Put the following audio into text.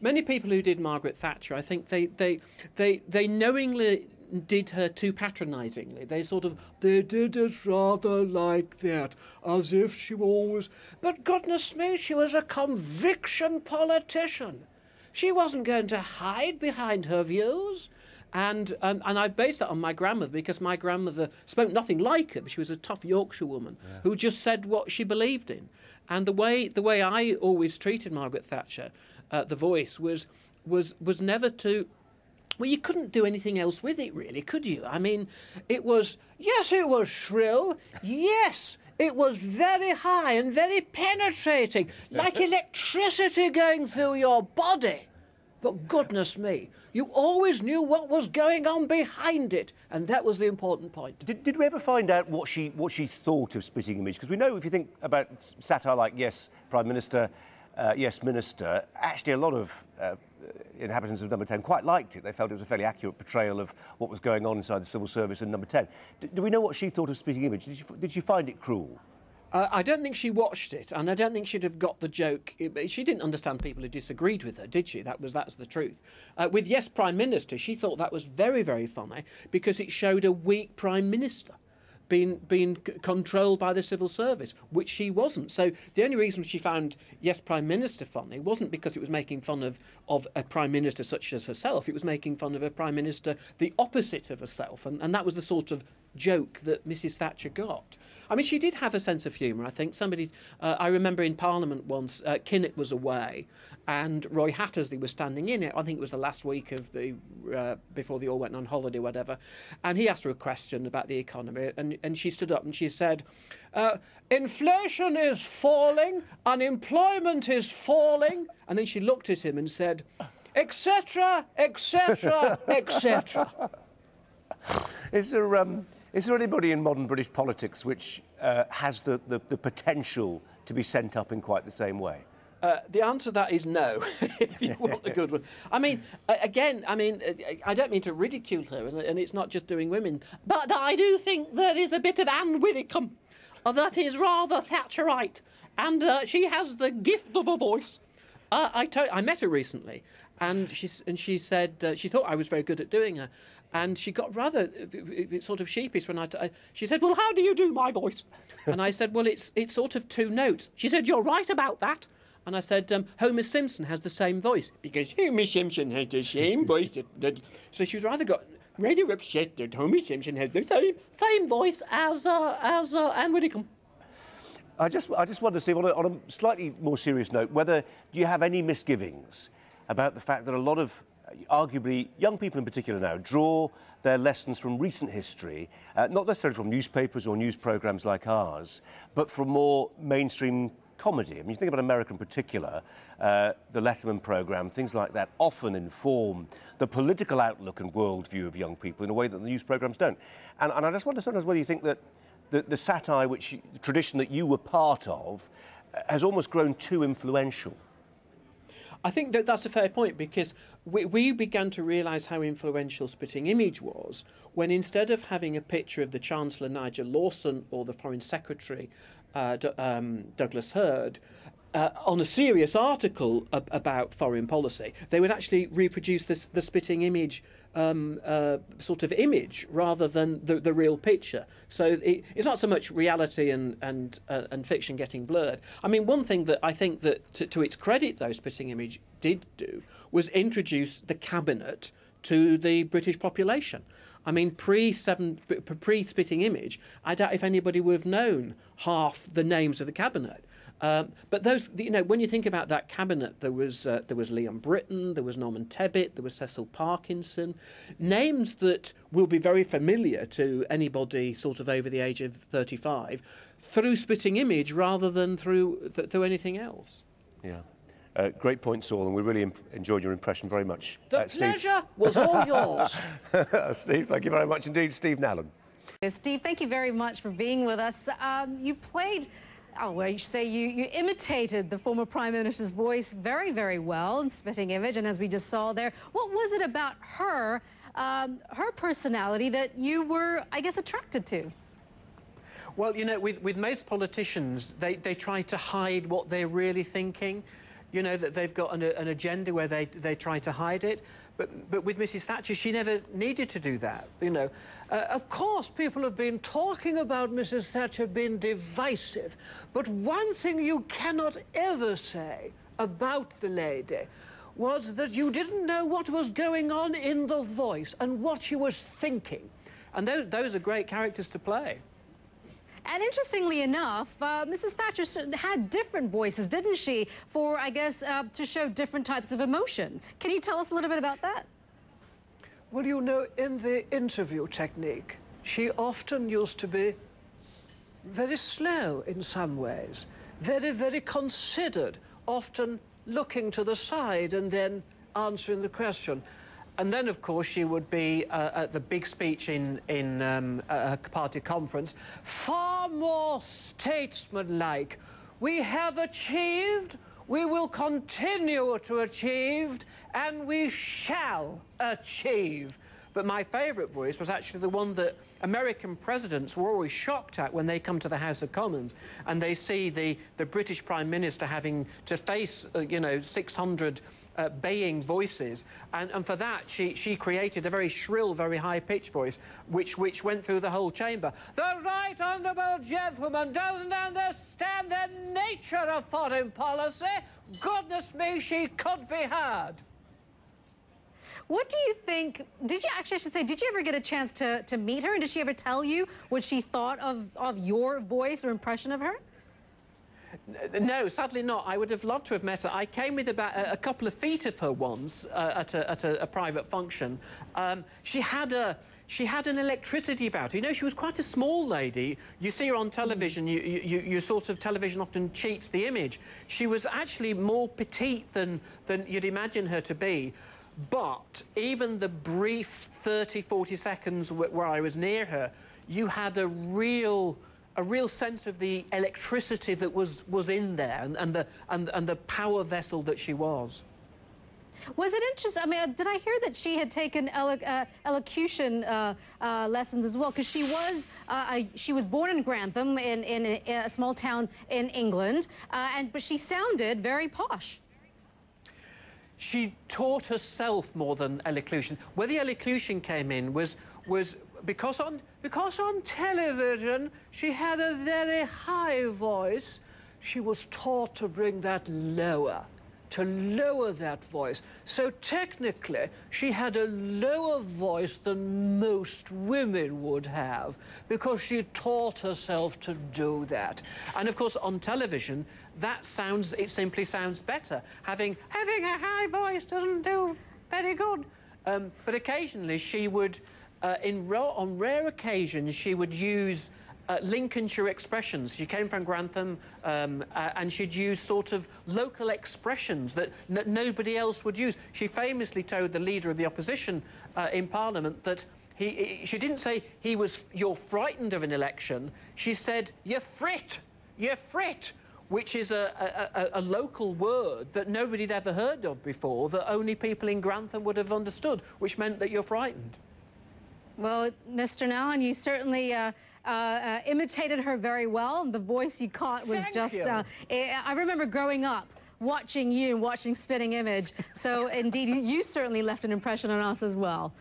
many people who did Margaret Thatcher, I think they knowingly did her too patronisingly. They sort of, they did it rather like that, as if she were always... But goodness me, she was a conviction politician. She wasn't going to hide behind her views. And I based that on my grandmother, because my grandmother spoke nothing like her. She was a tough Yorkshire woman who just said what she believed in. And the way I always treated Margaret Thatcher, the voice, was never to... Well, you couldn't do anything else with it, really, could you? I mean, it was... Yes, it was shrill. Yes, it was very high and very penetrating, like electricity going through your body. But goodness me, you always knew what was going on behind it, and that was the important point. Did we ever find out what she thought of Spitting Image? Because we know, if you think about satire like Yes, Prime Minister, Yes, Minister, actually a lot of inhabitants of Number 10 quite liked it. They felt it was a fairly accurate portrayal of what was going on inside the civil service in Number 10. Do we know what she thought of Spitting Image? Did she find it cruel? I don't think she watched it, and I don't think she'd have got the joke. She didn't understand people who disagreed with her, did she? That's the truth. With Yes, Prime Minister, she thought that was very, very funny because it showed a weak Prime Minister being controlled by the civil service, which she wasn't. So the only reason she found Yes, Prime Minister funny wasn't because it was making fun of a Prime Minister such as herself. It was making fun of a Prime Minister the opposite of herself, and that was the sort of joke that Mrs Thatcher got. I mean, she did have a sense of humour, I think. Somebody, I remember in Parliament once, Kinnock was away and Roy Hattersley was standing in it. I think it was the last week of the, before they all went on holiday, whatever. And he asked her a question about the economy, and she stood up and she said, inflation is falling, unemployment is falling. And then she looked at him and said, etc., etc., etc. Is there anybody in modern British politics which has the potential to be sent up in quite the same way? The answer to that is no, if you want a good one. I mean, again, I mean, I don't mean to ridicule her, and it's not just doing women, but I do think there is a bit of Ann Widdecombe that is rather Thatcherite, and she has the gift of a voice. I met her recently, and she said she thought I was very good at doing her. And she got rather sort of sheepish when she said, well, how do you do my voice? And I said, well, it's sort of two notes. She said, you're right about that. And I said, Homer Simpson has the same voice, because Homer Simpson has the same voice. So she was rather got rather upset that Homer Simpson has the same voice as Ann Widdecombe. I just wonder, Steve, on a slightly more serious note, whether do you have any misgivings about the fact that a lot of arguably, young people in particular now draw their lessons from recent history, not necessarily from newspapers or news programmes like ours, but from more mainstream comedy. I mean, you think about America in particular, the Letterman programme, things like that often inform the political outlook and worldview of young people in a way that the news programmes don't. And I just wonder sometimes whether you think that the satire, the tradition that you were part of, has almost grown too influential. I think that that's a fair point, because we began to realise how influential Spitting Image was when, instead of having a picture of the Chancellor Nigel Lawson or the Foreign Secretary Douglas Hurd on a serious article about foreign policy, they would actually reproduce this, the Spitting Image sort of image rather than the real picture. So it's not so much reality and fiction getting blurred. I mean, one thing that I think that to its credit, though, Spitting Image did do was introduce the cabinet to the British population. I mean, pre-Spitting Image, I doubt if anybody would have known half the names of the cabinet. But those, you know, when you think about that cabinet, there was Liam Britton, there was Norman Tebbit, there was Cecil Parkinson, names that will be very familiar to anybody sort of over the age of 35 through Spitting Image rather than through anything else. Yeah. Great points all, and we really enjoyed your impression very much. The pleasure was all yours. Steve, thank you very much indeed. Steve Nallon. Steve, thank you very much for being with us. You played... Oh, well, you say you imitated the former Prime Minister's voice very, very well in Spitting Image, and as we just saw there, what was it about her, her personality that you were, I guess, attracted to? Well, you know, with most politicians, they try to hide what they're really thinking. you know, that they've got an agenda where they try to hide it. But with Mrs. Thatcher, she never needed to do that, you know. Of course, people have been talking about Mrs. Thatcher being divisive, but one thing you cannot ever say about the lady was that you didn't know what was going on in the voice and what she was thinking. And those are great characters to play. And interestingly enough, Mrs. Thatcher had different voices, didn't she, for, I guess, to show different types of emotion. Can you tell us a little bit about that? Well, you know, in the interview technique, she often used to be very slow in some ways, very, very considered, often looking to the side and then answering the question. And then, of course, she would be at the big speech in a party conference, far more statesmanlike. We have achieved, we will continue to achieve, and we shall achieve. But my favourite voice was actually the one that American presidents were always shocked at when they come to the House of Commons and they see the British Prime Minister having to face, you know, 600 baying voices. And for that, she created a very shrill, very high-pitched voice, which went through the whole chamber. The right honourable gentleman doesn't understand the nature of foreign policy. Goodness me, she could be heard. What do you think, did you ever get a chance to meet her? And did she ever tell you what she thought of your voice or impression of her? No, sadly not. I would have loved to have met her. I came with about a couple of feet of her once at a private function. She had an electricity about her. You know, she was quite a small lady. You see her on television, you sort of, television often cheats the image. She was actually more petite than you'd imagine her to be. But even the brief 30, 40 seconds where I was near her, you had a real sense of the electricity that was in there and the power vessel that she was. Was it interesting? I mean, did I hear that she had taken elocution lessons as well? Because she was born in Grantham, in a small town in England, but she sounded very posh. She taught herself more than elocution. Where the elocution came in was because on television she had a very high voice. She was taught to bring that lower, to lower that voice. So technically she had a lower voice than most women would have because she taught herself to do that. And of course on television that sounds, it simply sounds better. Having a high voice doesn't do very good. But occasionally she would, on rare occasions, she would use Lincolnshire expressions. She came from Grantham, and she'd use sort of local expressions that nobody else would use. She famously told the leader of the opposition in Parliament that she didn't say he was, you're frightened of an election. She said, you frit, which is a local word that nobody had ever heard of before, that only people in Grantham would have understood, which meant that you're frightened. Well, Mr. Nallon, you certainly imitated her very well. The voice you caught was just... I remember growing up watching you and watching Spitting Image. So, indeed, you certainly left an impression on us as well.